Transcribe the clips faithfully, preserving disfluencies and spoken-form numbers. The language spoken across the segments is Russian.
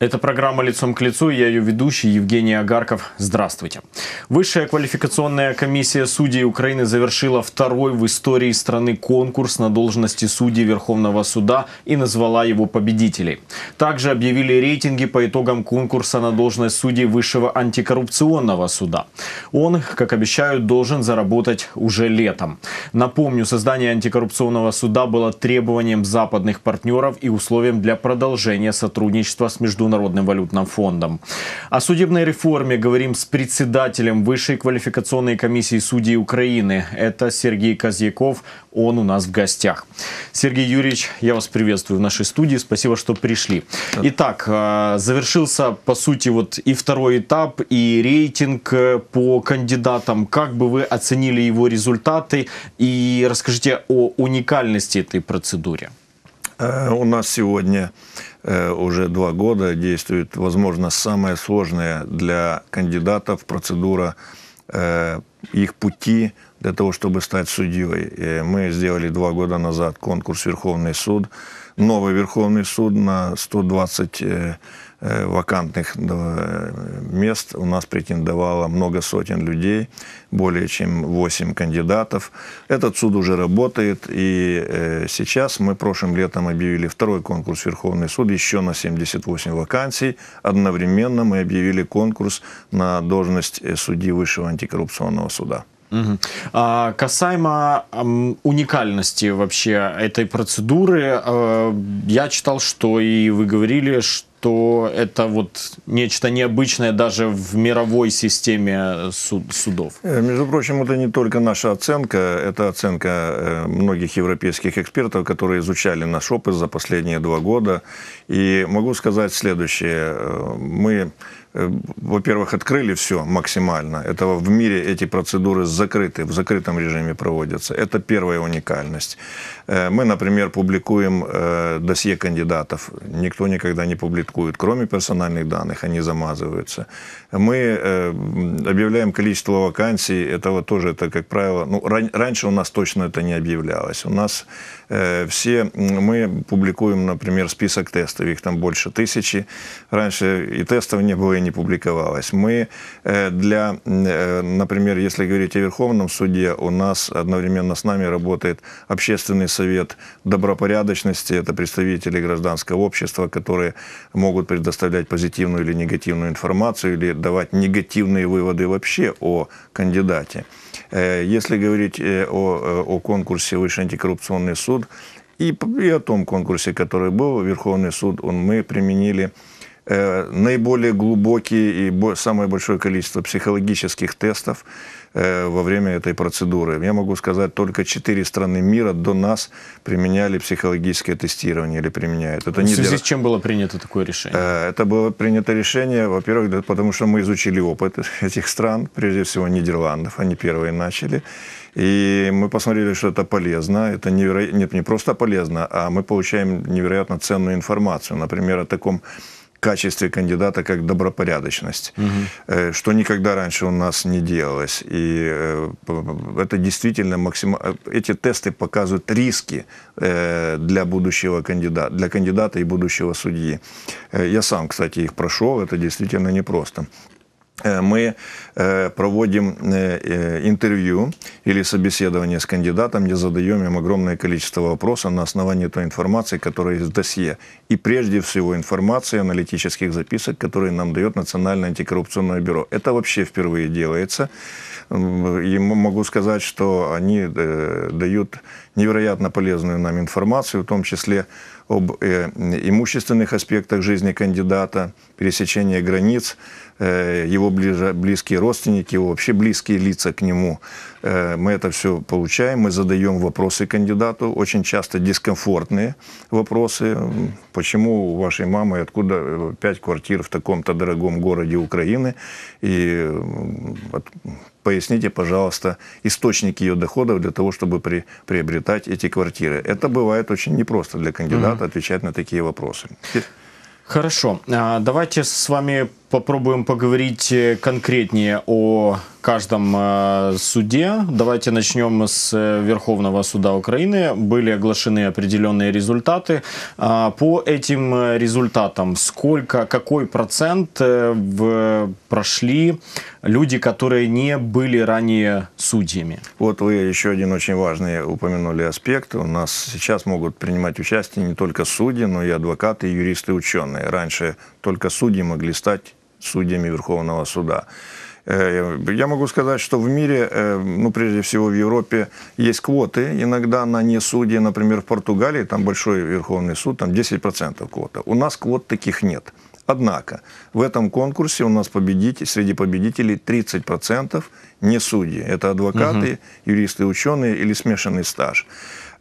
Это программа «Лицом к лицу», и я ее ведущий Евгений Агарков. Здравствуйте. Высшая квалификационная комиссия судей Украины завершила второй в истории страны конкурс на должности судей Верховного суда и назвала его победителей. Также объявили рейтинги по итогам конкурса на должность судей Высшего антикоррупционного суда. Он, как обещают, должен заработать уже летом. Напомню, создание антикоррупционного суда было требованием западных партнеров и условием для продолжения сотрудничества с международными Международным валютным фондом. О судебной реформе говорим с председателем Высшей квалификационной комиссии судей Украины. Это Сергей Козьяков. Он у нас в гостях. Сергей Юрьевич, я вас приветствую в нашей студии. Спасибо, что пришли. Итак, завершился, по сути, вот и второй этап, и рейтинг по кандидатам. Как бы вы оценили его результаты? И расскажите о уникальности этой процедуры. У нас сегодня уже два года действует, возможно, самая сложная для кандидатов процедура их пути для того, чтобы стать судьей. И мы сделали два года назад конкурс «Верховный суд», новый Верховный суд на сто двадцать вакантных мест. У нас претендовало много сотен людей, более чем восемь кандидатов. Этот суд уже работает, и сейчас мы прошлым летом объявили второй конкурс Верховный суд, еще на семьдесят восемь вакансий. Одновременно мы объявили конкурс на должность судьи Высшего антикоррупционного суда. Угу. А, касаемо э, уникальности вообще этой процедуры, э, я читал, что и вы говорили, что это вот нечто необычное даже в мировой системе суд, судов. Между прочим, это не только наша оценка, это оценка многих европейских экспертов, которые изучали наш опыт за последние два года. И могу сказать следующее. Мы... Во-первых, открыли все максимально. Этого в мире эти процедуры закрыты, в закрытом режиме проводятся. Это первая уникальность. Мы, например, публикуем досье кандидатов. Никто никогда не публикует, кроме персональных данных, они замазываются. Мы объявляем количество вакансий. Этого тоже, это, как правило, ну, раньше у нас точно это не объявлялось. У нас все, мы публикуем, например, список тестов. Их там больше тысячи. Раньше и тестов не было, и не публиковалось. Мы для, например, если говорить о Верховном суде, у нас одновременно с нами работает Общественный совет добропорядочности. Это представители гражданского общества, которые могут предоставлять позитивную или негативную информацию или давать негативные выводы вообще о кандидате. Если говорить о, о конкурсе Высший антикоррупционный суд и, и о том конкурсе, который был, Верховный суд, он, мы применили наиболее глубокие и самое большое количество психологических тестов во время этой процедуры. Я могу сказать, только четыре страны мира до нас применяли психологическое тестирование или применяют. Это в связи для... с чем было принято такое решение? Это было принято решение, во-первых, потому что мы изучили опыт этих стран, прежде всего Нидерландов, они первые начали. И мы посмотрели, что это полезно. Это неверо... Нет, не просто полезно, а мы получаем невероятно ценную информацию. Например, о таком качестве кандидата, как добропорядочность, угу. что никогда раньше у нас не делалось. И это действительно максимально... Эти тесты показывают риски для будущего кандидата, для кандидата и будущего судьи. Я сам, кстати, их прошел, это действительно непросто. Мы проводим интервью или собеседование с кандидатом, где задаем им огромное количество вопросов на основании той информации, которая есть в досье. И прежде всего информации, аналитических записок, которые нам дает Национальное антикоррупционное бюро. Это вообще впервые делается. И могу сказать, что они дают невероятно полезную нам информацию, в том числе об имущественных аспектах жизни кандидата, пересечении границ, его близкие родственники, его вообще близкие лица к нему. Мы это все получаем, мы задаем вопросы кандидату, очень часто дискомфортные вопросы. Почему у вашей мамы, откуда пять квартир в таком-то дорогом городе Украины? И поясните, пожалуйста, источники ее доходов для того, чтобы при, приобретать эти квартиры. Это бывает очень непросто для кандидата, отвечать на такие вопросы. Хорошо. Давайте с вами попробуем поговорить конкретнее о каждом суде. Давайте начнем с Верховного суда Украины. Были оглашены определенные результаты. По этим результатам, сколько, какой процент в, прошли люди, которые не были ранее судьями? Вот вы еще один очень важный упомянули аспект. У нас сейчас могут принимать участие не только судьи, но и адвокаты, и юристы, и ученые. Раньше только судьи могли стать судьями Верховного суда. Я могу сказать, что в мире, ну, прежде всего в Европе, есть квоты иногда на несудьи. Например, в Португалии, там большой Верховный суд, там десять процентов квота. У нас квот таких нет. Однако, в этом конкурсе у нас победитель, среди победителей тридцать процентов несудьи. Это адвокаты, угу. юристы, ученые или смешанный стаж.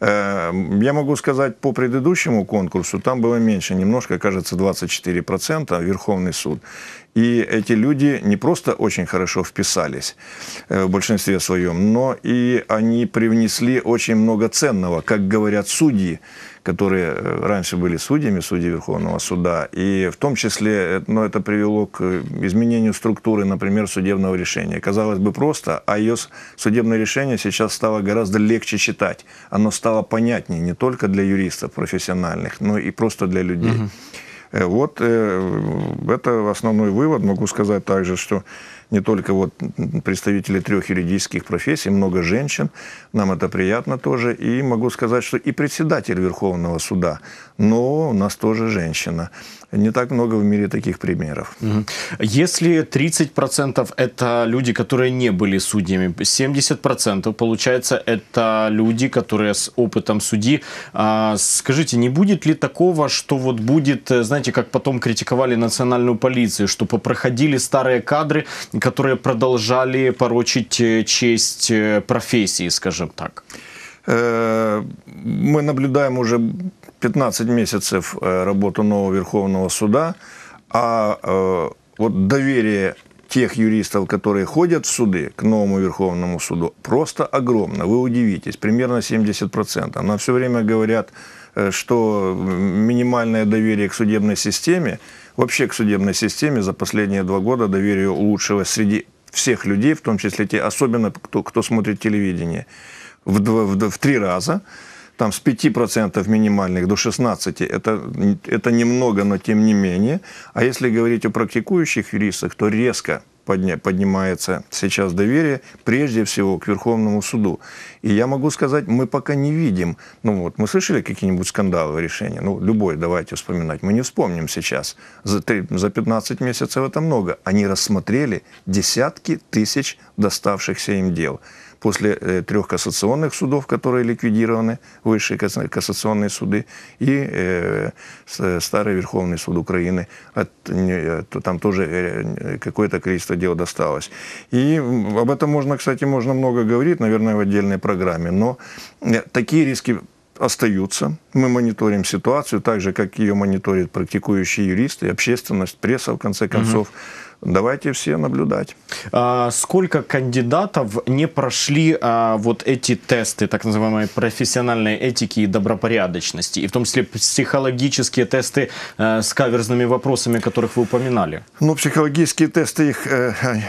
Я могу сказать, по предыдущему конкурсу там было меньше, немножко, кажется, двадцать четыре процента Верховный суд. И эти люди не просто очень хорошо вписались в большинстве своем, но и они привнесли очень много ценного, как говорят судьи, которые раньше были судьями, судьи Верховного суда. И в том числе, ну, это привело к изменению структуры, например, судебного решения. Казалось бы, просто, а ее судебное решение сейчас стало гораздо легче читать. Оно стало понятнее не только для юристов профессиональных, но и просто для людей. Угу. Вот это основной вывод. Могу сказать также, что не только вот представители трех юридических профессий, много женщин, нам это приятно тоже. И могу сказать, что и председатель Верховного суда, но у нас тоже женщина. Не так много в мире таких примеров. Если тридцать процентов это люди, которые не были судьями, семьдесят процентов получается это люди, которые с опытом судьи. Скажите, не будет ли такого, что вот будет, знаете, как потом критиковали национальную полицию, что попроходили старые кадры, которые продолжали порочить честь профессии, скажем так? Мы наблюдаем уже пятнадцать месяцев работу нового Верховного суда, а вот доверие тех юристов, которые ходят в суды, к новому Верховному суду, просто огромно. Вы удивитесь, примерно семьдесят процентов. Нам все время говорят, что минимальное доверие к судебной системе, вообще к судебной системе за последние два года доверие улучшилось среди всех людей, в том числе те, особенно кто, кто смотрит телевидение, в, два, в, в три раза. Там с пяти процентов минимальных до шестнадцати процентов, это, это немного, но тем не менее. А если говорить о практикующих юристах, то резко подня, поднимается сейчас доверие, прежде всего, к Верховному суду. И я могу сказать, мы пока не видим, ну вот, мы слышали какие-нибудь скандалы, решения? Ну, любой, давайте вспоминать, мы не вспомним сейчас. За, за пятнадцать месяцев это много. Они рассмотрели десятки тысяч доставшихся им дел. После трех кассационных судов, которые ликвидированы, высшие кассационные суды и э, старый Верховный суд Украины, от, не, там тоже какое-то количество дел досталось. И об этом можно, кстати, можно много говорить, наверное, в отдельной программе, но такие риски остаются. Мы мониторим ситуацию, так же, как ее мониторят практикующие юристы, общественность, пресса, в конце концов. Угу. Давайте все наблюдать. А сколько кандидатов не прошли а, вот эти тесты, так называемые профессиональной этики и добропорядочности, и в том числе психологические тесты а, с каверзными вопросами, которых вы упоминали? Ну, психологические тесты, их,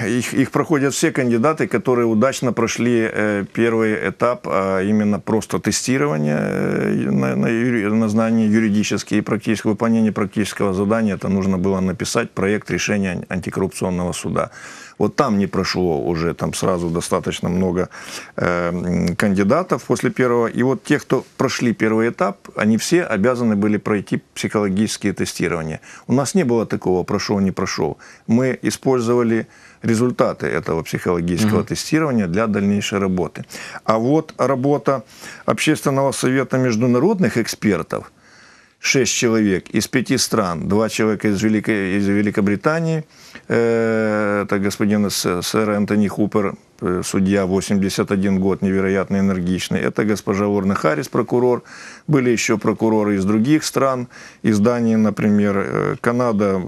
их, их проходят все кандидаты, которые удачно прошли первый этап, а именно просто тестирование на, на, на знание юридические и практическое, выполнение практического задания. Это нужно было написать проект решения антикоррупционного коррупционного суда. Вот там не прошло уже, там сразу достаточно много э, кандидатов после первого. И вот те, кто прошли первый этап, они все обязаны были пройти психологические тестирования. У нас не было такого «прошел, не прошел». Мы использовали результаты этого психологического mm-hmm. тестирования для дальнейшей работы. А вот работа Общественного совета международных экспертов, шесть человек из пяти стран, два человека из, Великой, из Великобритании, э, это господин сэр Энтони Хупер, судья, восемьдесят один год, невероятно энергичный. Это госпожа Лорна Харрис, прокурор. Были еще прокуроры из других стран, из Дании, например, Канада,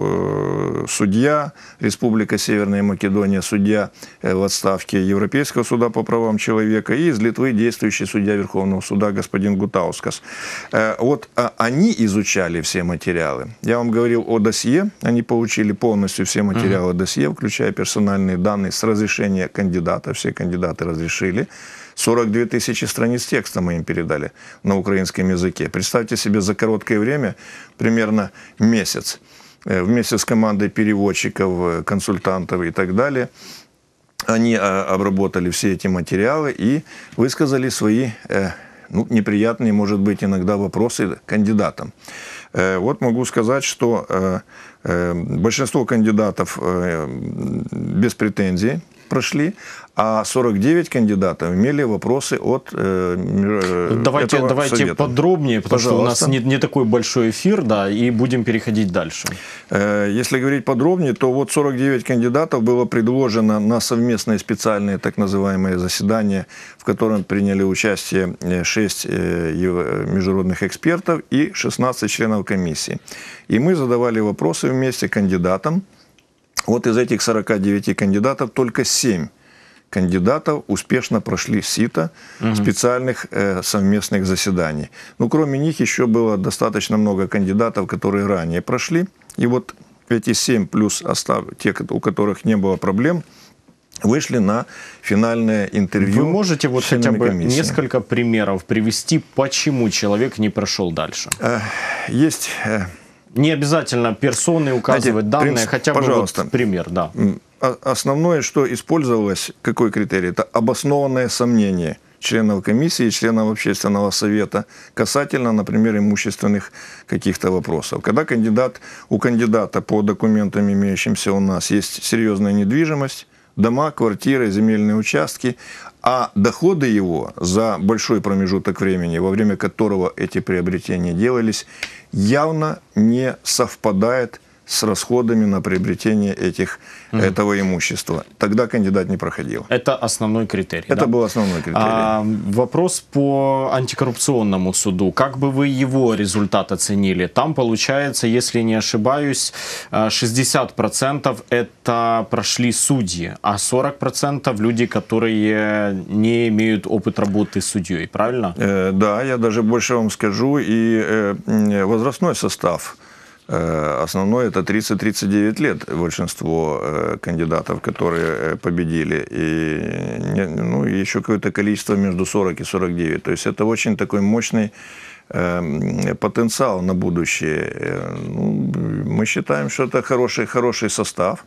судья, Республика Северная Македония, судья в отставке Европейского суда по правам человека, и из Литвы действующий судья Верховного суда господин Гутаускас. Вот они изучали все материалы. Я вам говорил о досье, они получили полностью все материалы досье, включая персональные данные с разрешения кандидата. Все кандидаты разрешили. сорок две тысячи страниц текста мы им передали на украинском языке. Представьте себе, за короткое время, примерно месяц, вместе с командой переводчиков, консультантов и так далее, они обработали все эти материалы и высказали свои, ну, неприятные, может быть, иногда вопросы кандидатам. Вот могу сказать, что большинство кандидатов без претензий прошли, а сорок девять кандидатов имели вопросы от э, давайте, этого давайте совета. Подробнее, потому Пожалуйста. Что у нас не, не такой большой эфир, да, и будем переходить дальше. Если говорить подробнее, то вот сорок девять кандидатов было предложено на совместное специальное так называемое заседание, в котором приняли участие шесть международных экспертов и шестнадцать членов комиссии. И мы задавали вопросы вместе кандидатам. Вот из этих сорока девяти кандидатов только семь кандидатов успешно прошли сито угу. специальных э, совместных заседаний. Ну, кроме них еще было достаточно много кандидатов, которые ранее прошли. И вот эти семь плюс остав... те, у которых не было проблем, вышли на финальное интервью. Вы можете вот хотя бы комиссии. Несколько примеров привести, почему человек не прошел дальше? Э, есть... Э... Не обязательно персоны указывать, знаете, данные, принцип, хотя бы вот пример. Да. Основное, что использовалось, какой критерий? Это обоснованное сомнение членов комиссии, членов общественного совета касательно, например, имущественных каких-то вопросов. Когда кандидат, у кандидата по документам, имеющимся у нас, есть серьезная недвижимость, дома, квартиры, земельные участки, а доходы его за большой промежуток времени, во время которого эти приобретения делались, явно не совпадают с расходами на приобретение этих, угу. этого имущества. Тогда кандидат не проходил. Это основной критерий. Это да? был основной критерий. А, вопрос по антикоррупционному суду. Как бы вы его результат оценили? Там получается, если не ошибаюсь, шестьдесят процентов это прошли судьи, а сорок процентов люди, которые не имеют опыта работы с судьей. Правильно? Э, да, я даже больше вам скажу. И э, возрастной состав. Основное это тридцать-тридцать девять лет большинство кандидатов, которые победили, и ну, еще какое-то количество между сорок и сорок девять. То есть это очень такой мощный потенциал на будущее. Мы считаем, что это хороший, хороший состав.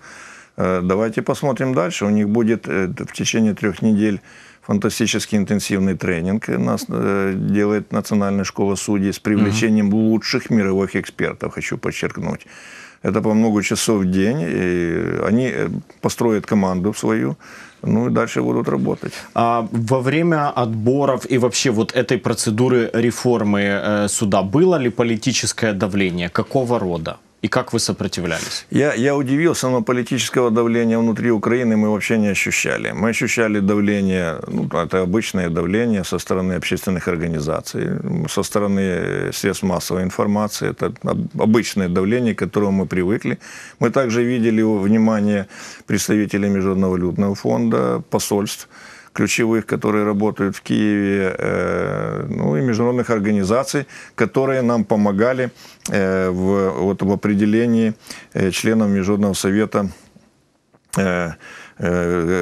Давайте посмотрим дальше. У них будет в течение трех недель фантастически интенсивный тренинг нас делает Национальная школа судей с привлечением лучших мировых экспертов, хочу подчеркнуть. Это по много часов в день, и они построят команду свою, ну и дальше будут работать. А во время отборов и вообще вот этой процедуры реформы суда было ли политическое давление? Какого рода? И как вы сопротивлялись? Я, я удивился, но политического давления внутри Украины мы вообще не ощущали. Мы ощущали давление, ну, это обычное давление со стороны общественных организаций, со стороны средств массовой информации. Это обычное давление, к которому мы привыкли. Мы также видели внимание представителей Международного валютного фонда, посольств ключевых, которые работают в Киеве, э, ну и международных организаций, которые нам помогали э, в, вот, в определении э, членов Международного совета, э, э,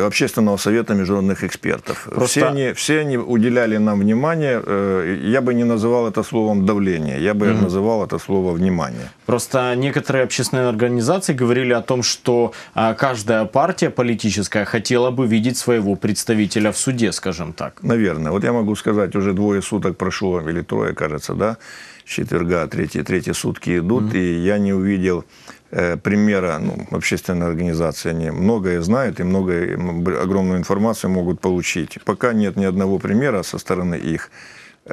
Общественного совета международных экспертов. Просто... Все они, все они уделяли нам внимание, э, я бы не называл это словом давление, я бы mm-hmm. называл это слово внимание. Просто некоторые общественные организации говорили о том, что каждая партия политическая хотела бы видеть своего представителя в суде, скажем так. Наверное. Вот я могу сказать, уже двое суток прошло, или трое, кажется, да, с четверга, третьи, третьи сутки идут, mm-hmm. и я не увидел э, примера, ну, общественные организации, они многое знают, и многое, огромную информацию могут получить. Пока нет ни одного примера со стороны их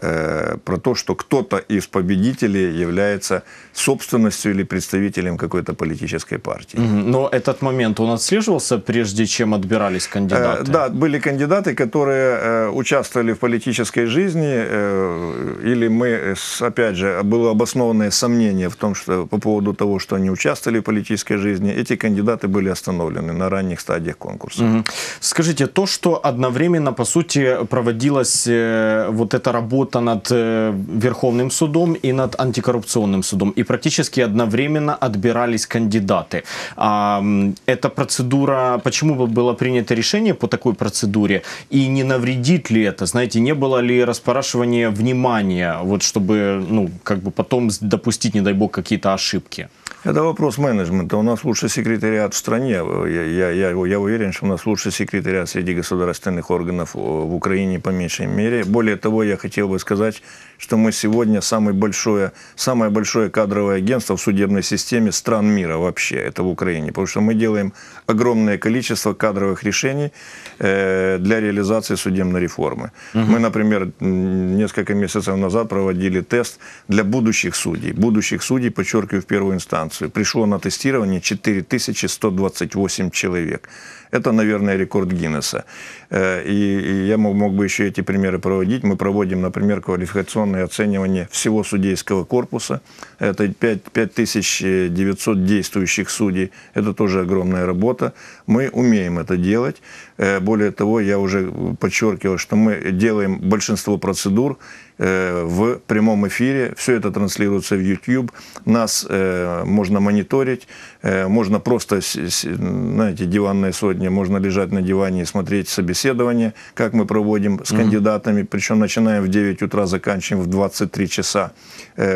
э, про то, что кто-то из победителей является собственностью или представителем какой-то политической партии. Но этот момент он отслеживался, прежде чем отбирались кандидаты? Э, да, были кандидаты, которые э, участвовали в политической жизни, э, или мы, опять же, было обоснованное сомнение в том, что, по поводу того, что они участвовали в политической жизни, эти кандидаты были остановлены на ранних стадиях конкурса. Угу. Скажите, то, что одновременно, по сути, проводилась э, вот эта работа над э, Верховным судом и над антикоррупционным судом, и практически одновременно отбирались кандидаты. А, эта процедура, почему было принято решение по такой процедуре, и не навредит ли это, знаете, не было ли распорашивания внимания, вот чтобы, ну, как бы потом допустить, не дай бог, какие-то ошибки? Это вопрос менеджмента. У нас лучший секретариат в стране. Я, я, я, я уверен, что у нас лучший секретариат среди государственных органов в Украине по меньшей мере. Более того, я хотел бы сказать, что мы сегодня самое большое, самое большое кадровое агентство в судебной системе стран мира вообще. Это в Украине. Потому что мы делаем огромное количество кадровых решений для реализации судебной реформы. Угу. Мы, например, несколько месяцев назад проводили тест для будущих судей. Будущих судей, подчеркиваю, в первую инстанцию. Пришло на тестирование четыре тысячи сто двадцать восемь человек. Это, наверное, рекорд Гиннесса. И я мог бы еще эти примеры проводить. Мы проводим, например, квалификационное оценивание всего судейского корпуса. Это пять тысяч девятьсот действующих судей. Это тоже огромная работа. Мы умеем это делать. Более того, я уже подчеркивал, что мы делаем большинство процедур в прямом эфире. Все это транслируется в ютуб. Нас можно мониторить. Можно просто, знаете, диванная сотня. Можно лежать на диване и смотреть собеседование, как мы проводим с кандидатами. Причем начинаем в девять утра, заканчиваем в двадцать три часа.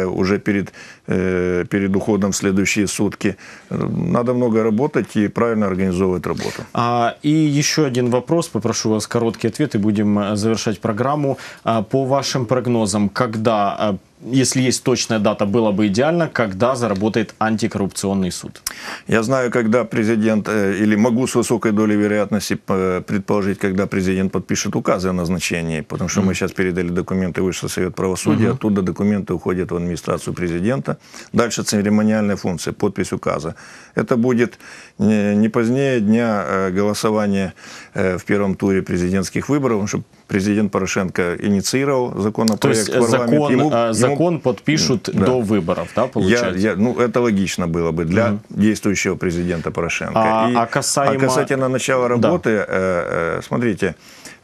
Уже перед, перед уходом в следующие сутки. Надо много работать и правильно организовывать работу. А, и еще один вопрос. Попрошу вас короткий ответ и будем завершать программу. По вашим прогнозам, когда, если есть точная дата, было бы идеально, когда заработает антикоррупционный суд? Я знаю, когда президент, или могу с высокой долей вероятности предположить, когда президент подпишет указы о назначении, потому что мы сейчас передали документы в Высший совет правосудия, угу. Оттуда документы уходят в администрацию президента. Дальше церемониальная функция, подпись указа. Это будет не позднее дня голосования в первом туре президентских выборов, чтобы президент Порошенко инициировал законопроект. То есть закон, ему, закон ему... подпишут да. до выборов, да, получается? Я, я, ну, это логично было бы для угу. действующего президента Порошенко. А, И, а, касаемо... а касательно начала работы, да. э, э, смотрите,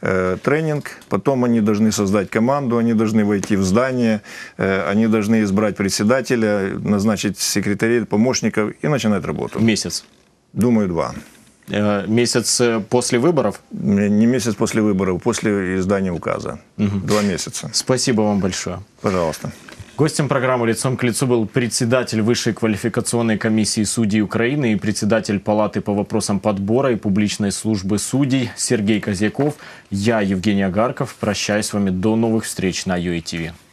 э, тренинг, потом они должны создать команду, они должны войти в здание, э, они должны избрать председателя, назначить секретарей, помощников и начинать работу. Месяц? Думаю, два. Месяц после выборов? Не месяц после выборов, после издания указа. Угу. Два месяца. Спасибо вам большое. Пожалуйста. Гостем программы «Лицом к лицу» был председатель Высшей квалификационной комиссии судей Украины и председатель Палаты по вопросам подбора и публичной службы судей Сергей Козьяков. Я, Евгений Агарков, прощаюсь с вами до новых встреч на ю а тэ вэ.